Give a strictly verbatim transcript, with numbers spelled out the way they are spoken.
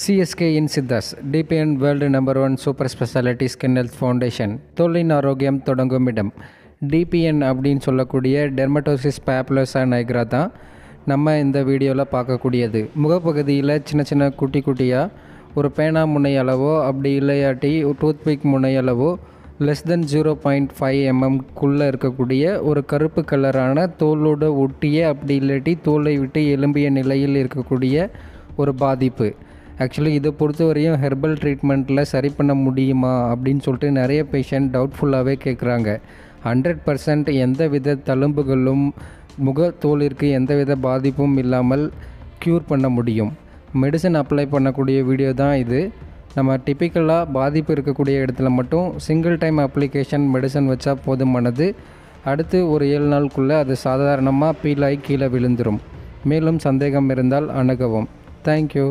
C S K in ಸಿದ್ಧಾಸ್ D P N world number one super specialty skin health foundation தோலின் ஆரோக்கியம் தொடங்கும் இடம் டி பி என் அப்படின்னு சொல்லக்கூடிய டெர்மட்டோசிஸ் பாப்புலோசா நைக்ரா தான் நம்ம இந்த வீடியோவில் பார்க்கக்கூடியது. முகப்பகுதியில் சின்ன சின்ன குட்டி குட்டியாக ஒரு பேனா முனையளவோ அப்படி இல்லையாட்டி டூத்பிக் முனையளவோ less than zero point five எம்எம்குள்ளே இருக்கக்கூடிய ஒரு கருப்பு கலரான தோலோடு ஒட்டிய அப்படி இல்லாட்டி தோலை விட்டு எலும்பிய நிலையில் இருக்கக்கூடிய ஒரு பாதிப்பு. ஆக்சுவலி இதை பொறுத்த வரையும் ஹெர்பல் ட்ரீட்மெண்ட்டில் சரி பண்ண முடியுமா அப்படின்னு சொல்லிட்டு நிறைய பேஷண்ட் டவுட்ஃபுல்லாகவே கேட்குறாங்க. ஹண்ட்ரட் பர்சன்ட் எந்த வித தழும்புகளும் முகத்தோலிற்கு எந்த வித பாதிப்பும் இல்லாமல் க்யூர் பண்ண முடியும். மெடிசன் அப்ளை பண்ணக்கூடிய வீடியோ தான் இது. நம்ம டிப்பிக்கலாக பாதிப்பு இருக்கக்கூடிய இடத்துல மட்டும் சிங்கிள் டைம் அப்ளிகேஷன் மெடிசன் வச்சா போதுமானது. அடுத்து ஒரு ஏழு நாளுக்குள்ளே அது சாதாரணமாக பீலாகி கீழே விழுந்துடும். மேலும் சந்தேகம் இருந்தால் அணுகவும். தேங்க்யூ.